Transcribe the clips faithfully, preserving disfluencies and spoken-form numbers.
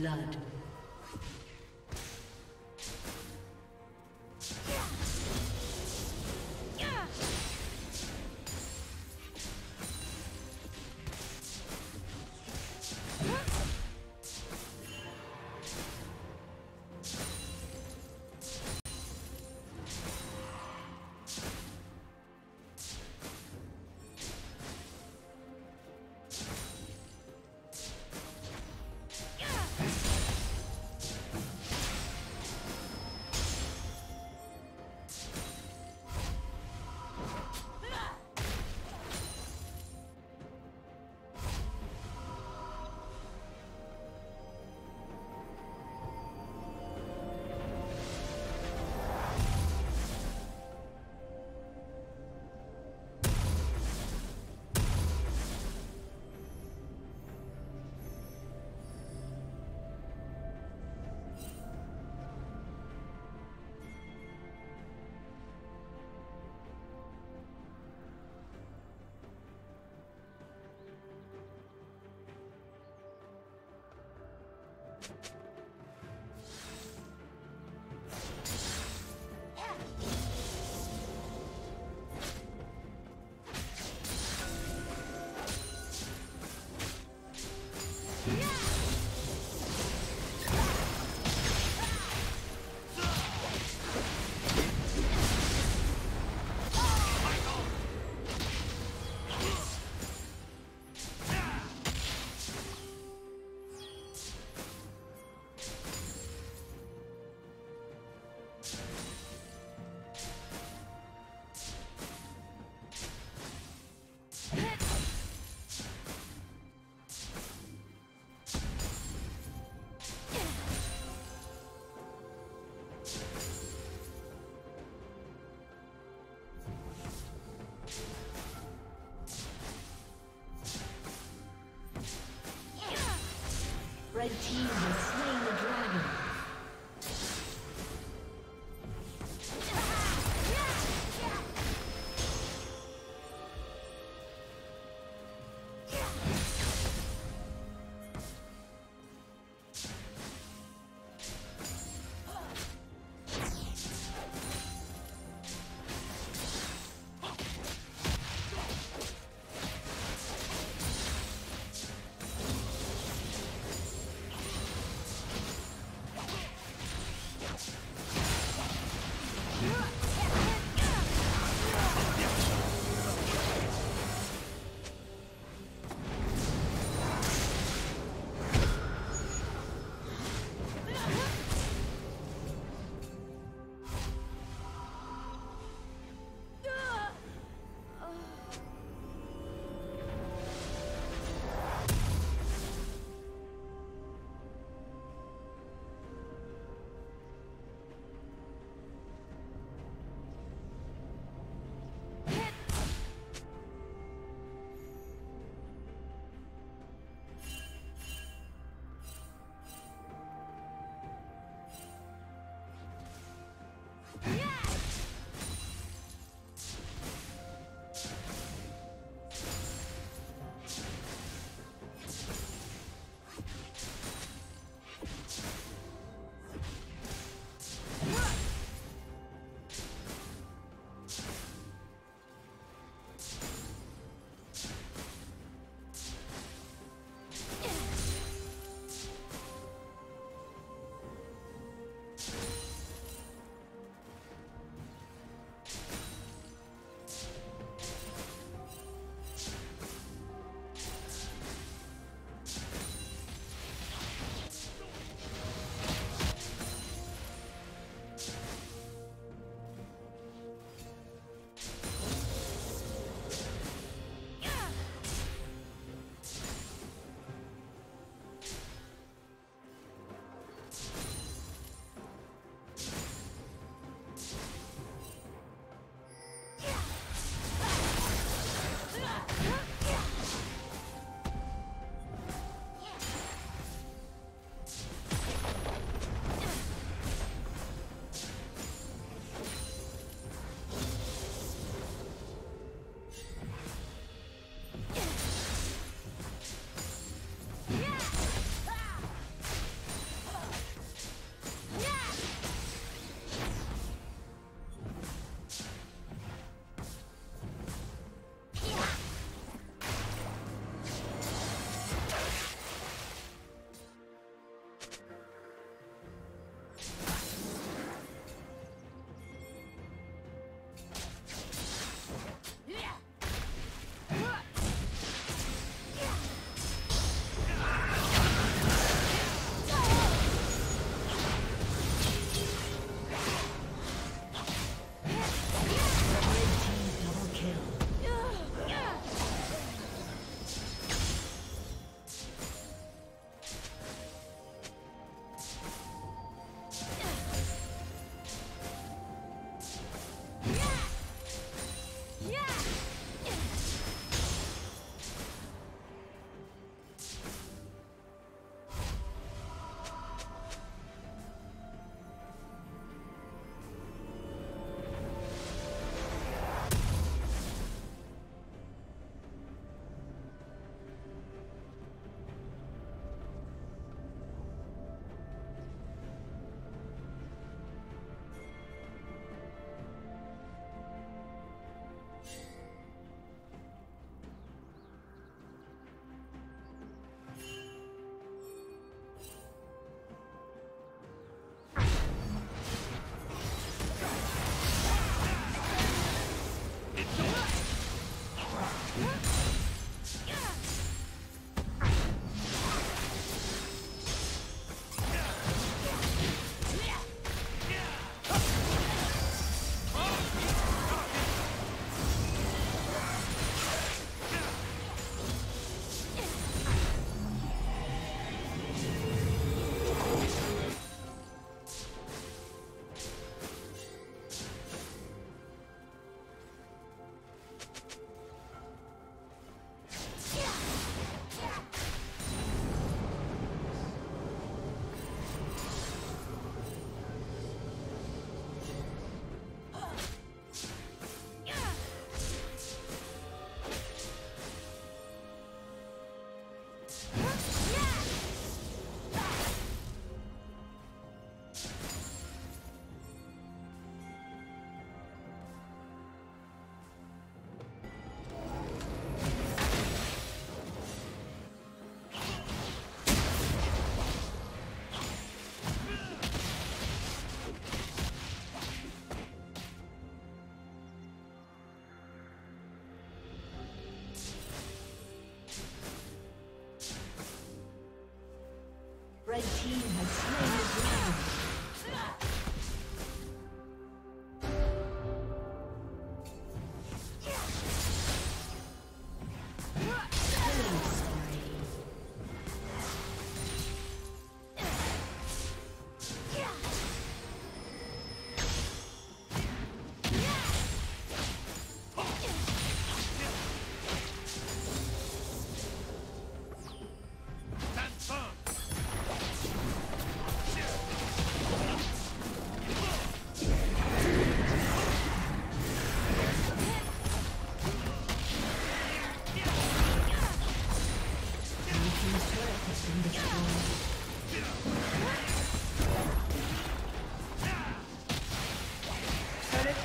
Blood.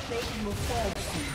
Satan will fall soon.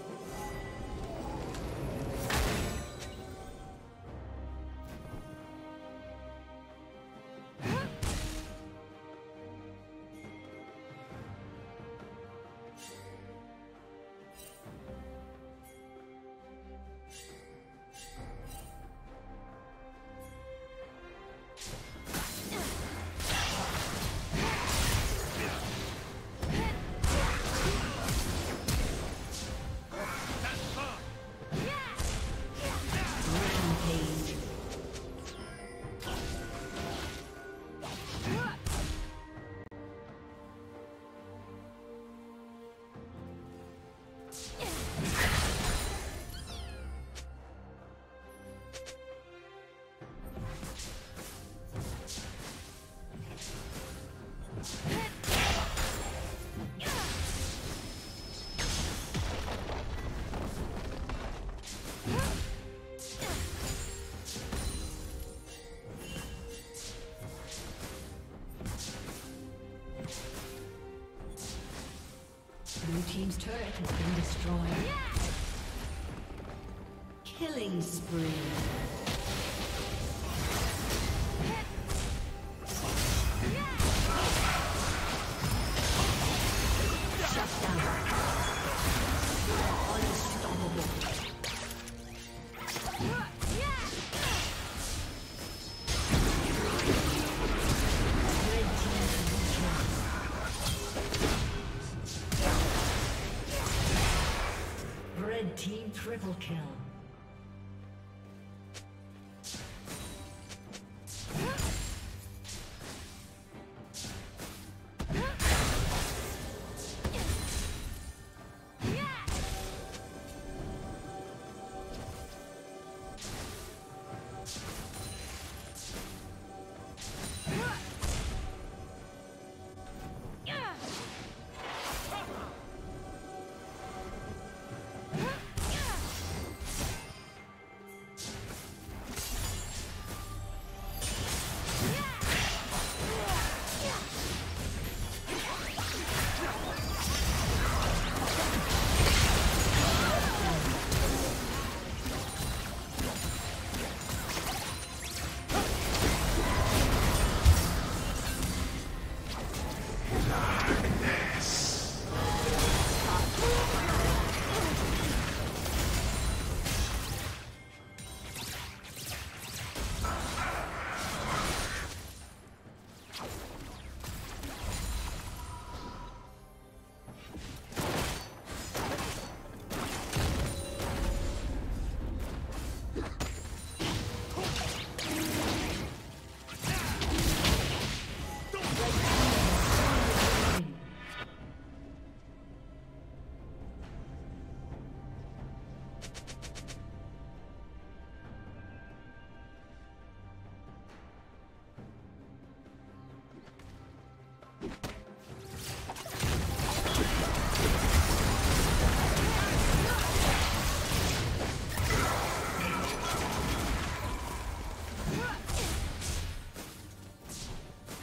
Team's turret has been destroyed. Yeah! Killing spree. Triple kill.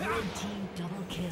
Red team double kill.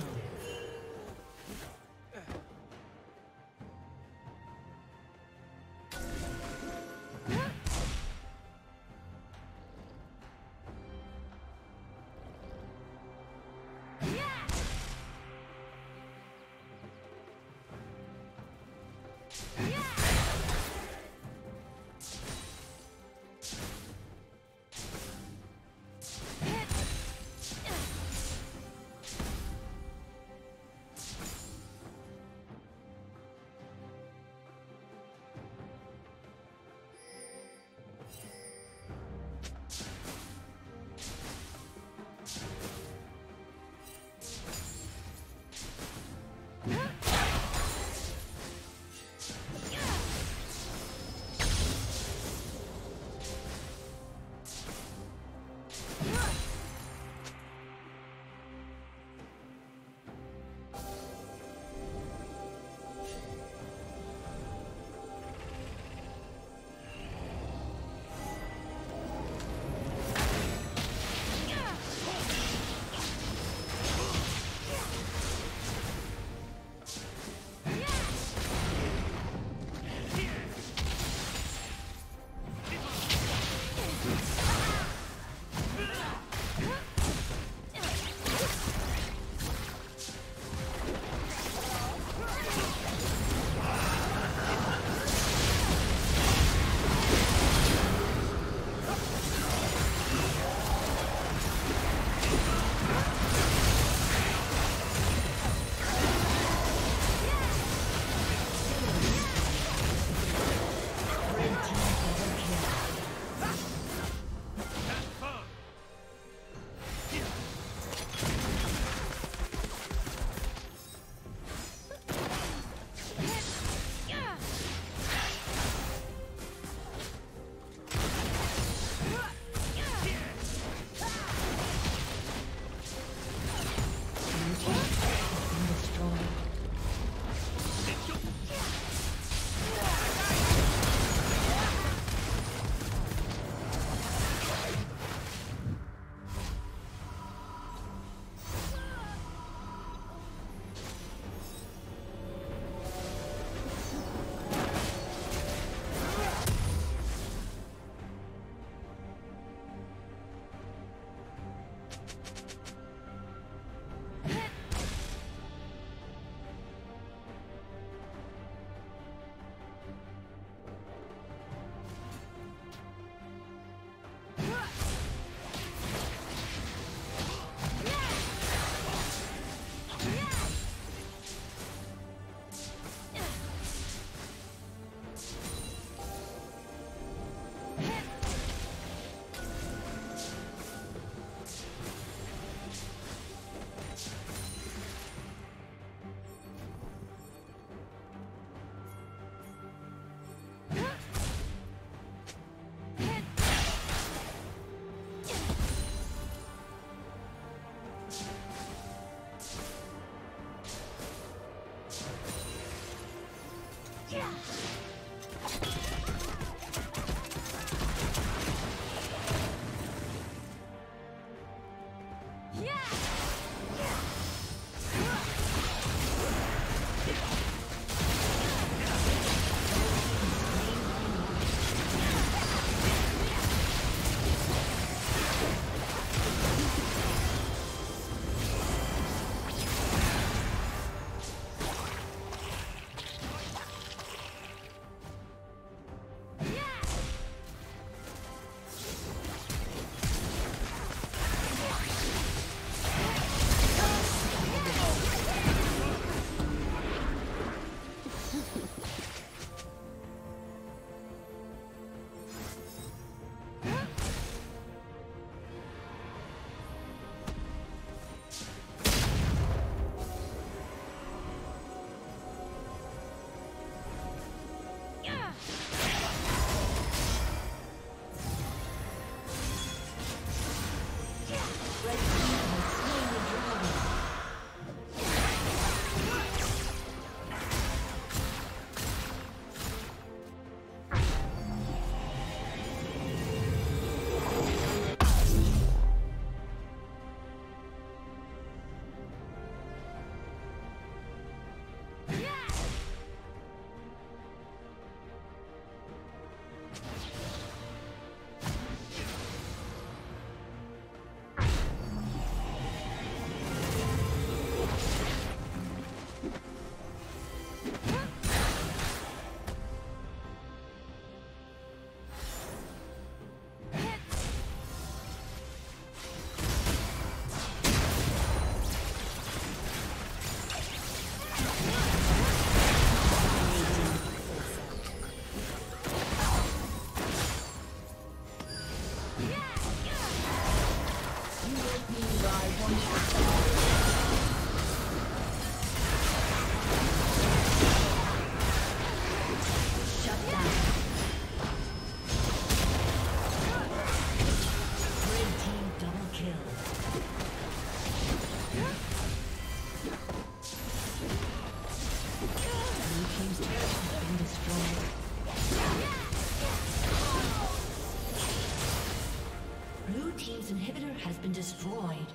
Destroyed.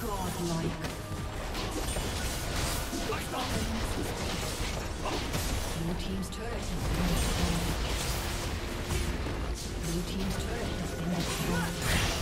Godlike. Blue team's turret has been destroyed. Blue team's turret has been destroyed.